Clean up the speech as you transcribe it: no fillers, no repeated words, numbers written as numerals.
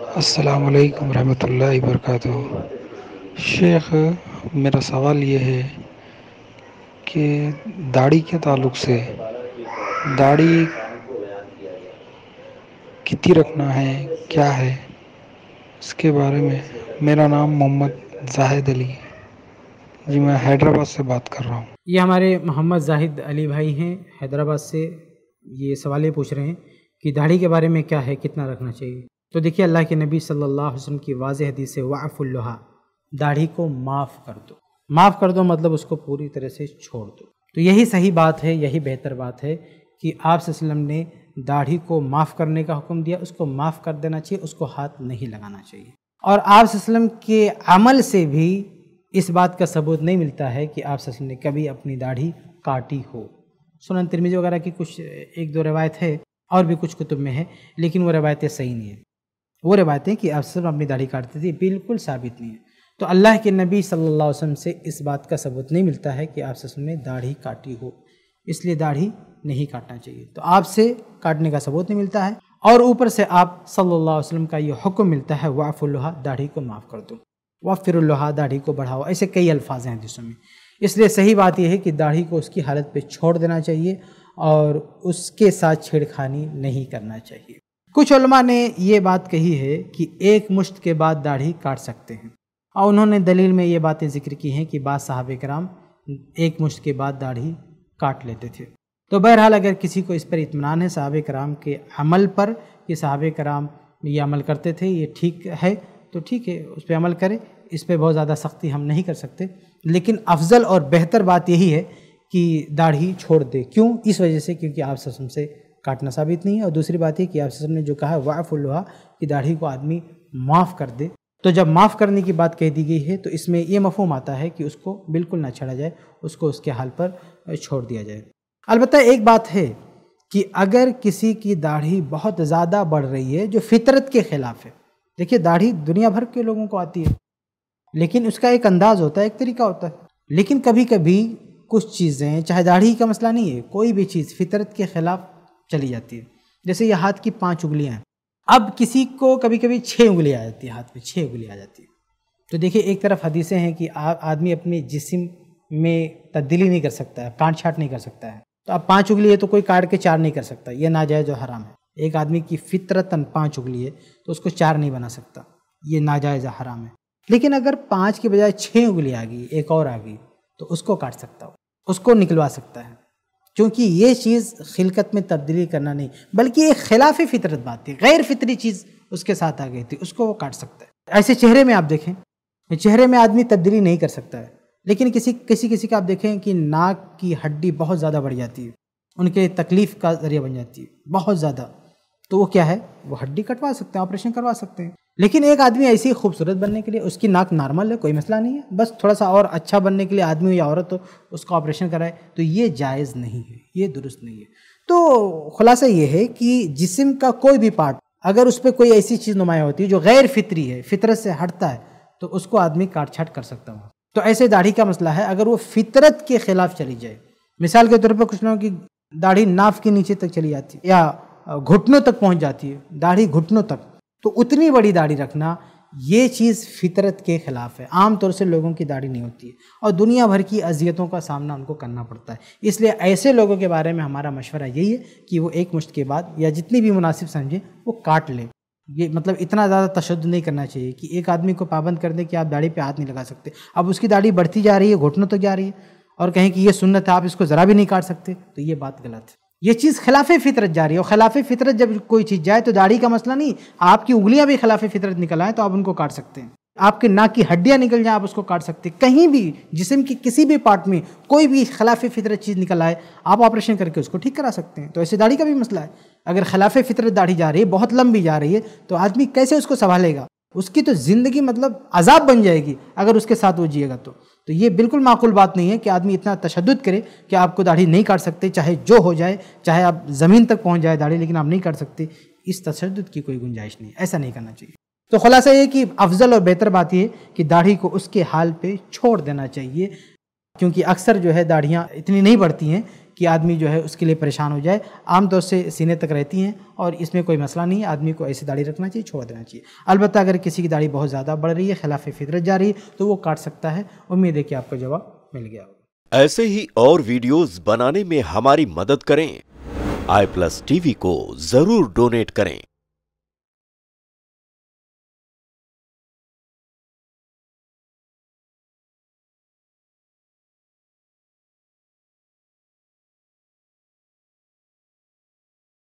अस्सलाम वालेकुम रहमतुल्लाहि वबरकातुहू। शेख, मेरा सवाल ये है कि दाढ़ी के ताल्लुक़ से दाढ़ी कितनी रखना है, क्या है इसके बारे में। मेरा नाम मोहम्मद जाहिद अली है जी, मैं हैदराबाद से बात कर रहा हूँ। ये हमारे मोहम्मद जाहिद अली भाई हैं हैदराबाद से। ये सवाल ये पूछ रहे हैं कि दाढ़ी के बारे में क्या है, कितना रखना चाहिए। तो देखिए, अल्लाह के नबी सल्लल्लाहुलैहि वसल्लम की वाज़े हदीस है, वाफ़ुल्लहा, दाढ़ी को माफ़ कर दो। माफ़ कर दो मतलब उसको पूरी तरह से छोड़ दो। तो यही सही बात है, यही बेहतर बात है कि आप सल्लम ने दाढ़ी को माफ़ करने का हुक्म दिया। उसको माफ़ कर देना चाहिए, उसको हाथ नहीं लगाना चाहिए। और आप सल्लम के अमल से भी इस बात का सबूत नहीं मिलता है कि आप सल्लम ने कभी अपनी दाढ़ी काटी हो। सुनन तिर्मिज़ी वगैरह की कुछ एक दो रिवायत है और भी कुछ कुतुब में है, लेकिन वो रिवायतें सही नहीं है। वो रिवायतें कि आप सल्लम अपनी दाढ़ी काटते थे बिल्कुल साबित नहीं है। तो अल्लाह के नबी सल्लल्लाहु अलैहि वसल्लम से इस बात का सबूत नहीं मिलता है कि आप सल्लम ने दाढ़ी काटी हो, इसलिए दाढ़ी नहीं काटना चाहिए। तो आपसे काटने का सबूत नहीं मिलता है और ऊपर से आप सल्लल्लाहु अलैहि वसल्लम का ये हुक्म मिलता है, वाफ़ुल्लहा, दाढ़ी को माफ़ कर दो, वाफ़िरुल्लहा, दाढ़ी को बढ़ाओ। ऐसे कई अल्फाज हैं हदीसों में। इसलिए सही बात यह है कि दाढ़ी को उसकी हालत पे छोड़ देना चाहिए और उसके साथ छेड़खानी नहीं करना चाहिए। कुछ उलमा ने ये बात कही है कि एक मुश्त के बाद दाढ़ी काट सकते हैं और उन्होंने दलील में ये बातें जिक्र की हैं कि बाद सहाबा-ए-किराम एक मुश्त के बाद दाढ़ी काट लेते थे। तो बहरहाल अगर किसी को इस पर इत्मीनान है सहाबा-ए-किराम के अमल पर कि सहाबा-ए-किराम ये अमल करते थे, ये ठीक है, तो ठीक है, उस पर अमल करें। इस पर बहुत ज़्यादा सख्ती हम नहीं कर सकते, लेकिन अफजल और बेहतर बात यही है कि दाढ़ी छोड़ दे। क्यों? इस वजह से क्योंकि आप सल्लम से काटना साबित नहीं है और दूसरी बात यह कि आप सल्लम ने जो कहा वाफ़ुल्लहा कि दाढ़ी को आदमी माफ़ कर दे। तो जब माफ़ करने की बात कह दी गई है तो इसमें यह मफ़हूम आता है कि उसको बिल्कुल ना छेड़ा जाए, उसको उसके हाल पर छोड़ दिया जाए। अलबत्ता एक बात है कि अगर किसी की दाढ़ी बहुत ज़्यादा बढ़ रही है जो फितरत के ख़िलाफ़ है। देखिए, दाढ़ी दुनिया भर के लोगों को आती है, लेकिन उसका एक अंदाज़ होता है, एक तरीका होता है। लेकिन कभी कभी कुछ चीज़ें, चाहे दाढ़ी का मसला नहीं है, कोई भी चीज़ फितरत के ख़िलाफ़ चली जाती है। जैसे ये हाथ की 5 उंगलियां हैं, अब किसी को कभी कभी 6 उंगलियां आ जाती है, हाथ पे 6 उंगलियां आ जाती है। तो देखिए, एक तरफ हदीसें हैं कि आदमी अपने जिस्म में तब्दीली नहीं कर सकता है, काट छाट नहीं कर सकता है। तो अब 5 उंगली है तो कोई काट के 4 नहीं कर सकता, यह नाजायज़ और हराम है। एक आदमी की फितरतन 5 उंगली है तो उसको 4 नहीं बना सकता, ये नाजायज़ और हराम है। लेकिन अगर 5 के बजाय 6 उंगली आ गई, एक और आ गई, तो उसको काट सकता हो, उसको निकलवा सकता है, क्योंकि ये चीज़ खिलकत में तब्दीली करना नहीं, बल्कि एक खिलाफ फितरत बात थी, गैर फितरी चीज़ उसके साथ आ गई थी, उसको वो काट सकता है। ऐसे चेहरे में आप देखें, चेहरे में आदमी तब्दीली नहीं कर सकता है, लेकिन किसी का आप देखें कि नाक की हड्डी बहुत ज़्यादा बढ़ जाती है, उनके तकलीफ़ का ज़रिया बन जाती है बहुत ज़्यादा। तो वो क्या है, वो हड्डी कटवा सकते हैं, ऑपरेशन करवा सकते हैं। लेकिन एक आदमी ऐसी खूबसूरत बनने के लिए, उसकी नाक नॉर्मल है, कोई मसला नहीं है, बस थोड़ा सा और अच्छा बनने के लिए आदमी या औरत हो उसका ऑपरेशन कराए, तो ये जायज़ नहीं है, ये दुरुस्त नहीं है। तो खुलासा ये है कि जिस्म का कोई भी पार्ट अगर उस पर कोई ऐसी चीज़ नुमाया होती है जो गैर फितरी है, फितरत से हटता है, तो उसको आदमी काट छाट कर सकता है। तो ऐसे दाढ़ी का मसला है, अगर वो फितरत के ख़िलाफ़ चली जाए, मिसाल के तौर पर कुछ लोगों की दाढ़ी नाफ के नीचे तक चली जाती है या घुटनों तक पहुँच जाती है, दाढ़ी घुटनों तक, तो उतनी बड़ी दाढ़ी रखना ये चीज़ फितरत के ख़िलाफ़ है। आम तौर से लोगों की दाढ़ी नहीं होती है और दुनिया भर की अजियतों का सामना उनको करना पड़ता है। इसलिए ऐसे लोगों के बारे में हमारा मशवरा यही है कि वो एक मुश्त के बाद या जितनी भी मुनासिब समझें वो काट लें। ये मतलब इतना ज़्यादा तशद्दुद नहीं करना चाहिए कि एक आदमी को पाबंद कर दें कि आप दाढ़ी पर हाथ नहीं लगा सकते। अब उसकी दाढ़ी बढ़ती जा रही है, घुटनों तक जा रही है, और कहें कि ये सुन्नत है, आप इसको ज़रा भी नहीं काट सकते, तो ये बात गलत है। ये चीज़ खिलाफ़ फितरत जा रही है और खिलाफ़ फितरत जब कोई चीज़ जाए तो दाढ़ी का मसला नहीं, आपकी उंगलियां भी खिलाफ़ फितरत निकल आएँ तो आप उनको काट सकते हैं। आपके नाक की हड्डियां निकल जाएं, आप उसको काट सकते हैं। कहीं भी जिस्म के किसी भी पार्ट में कोई भी खिलाफ़ फितरत चीज़ निकल आए, आप ऑपरेशन करके उसको ठीक करा सकते हैं। तो ऐसे दाढ़ी का भी मसला है, अगर खिलाफ़ फितरत दाढ़ी जा रही है, बहुत लंबी जा रही है, तो आदमी कैसे उसको संभालेगा? उसकी तो ज़िंदगी मतलब अजाब बन जाएगी अगर उसके साथ वो जिएगा। तो ये बिल्कुल माकूल बात नहीं है कि आदमी इतना तशद्दुद करे कि आपको दाढ़ी नहीं काट सकते, चाहे जो हो जाए, चाहे आप ज़मीन तक पहुंच जाए दाढ़ी, लेकिन आप नहीं काट सकते। इस तशद्दुद की कोई गुंजाइश नहीं, ऐसा नहीं करना चाहिए। तो खुलासा ये कि अफजल और बेहतर बात यह कि दाढ़ी को उसके हाल पे छोड़ देना चाहिए, क्योंकि अक्सर जो है दाढ़ियाँ इतनी नहीं बढ़ती हैं कि आदमी जो है उसके लिए परेशान हो जाए। आमतौर से सीने तक रहती हैं और इसमें कोई मसला नहीं है, आदमी को ऐसी दाढ़ी रखना चाहिए, छोड़ देना चाहिए। अलबत्ता अगर किसी की दाढ़ी बहुत ज़्यादा बढ़ रही है, खिलाफ फितरत जा रही है, तो वो काट सकता है। उम्मीद है कि आपको जवाब मिल गया। ऐसे ही और वीडियोज़ बनाने में हमारी मदद करें, iPlus TV को ज़रूर डोनेट करें।